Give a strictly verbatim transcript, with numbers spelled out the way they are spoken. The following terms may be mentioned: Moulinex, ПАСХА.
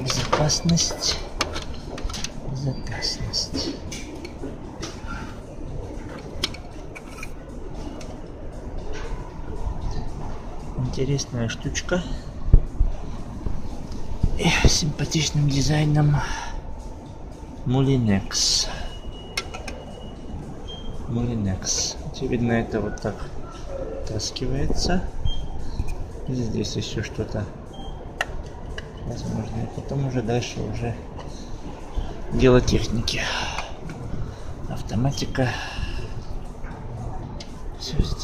безопасность, безопасность. Интересная штучка. И с симпатичным дизайном Moulinex. Moulinex. Очевидно, это вот так таскивается. Здесь еще что-то. Возможно, и потом уже дальше уже дело техники. Автоматика. Все здесь.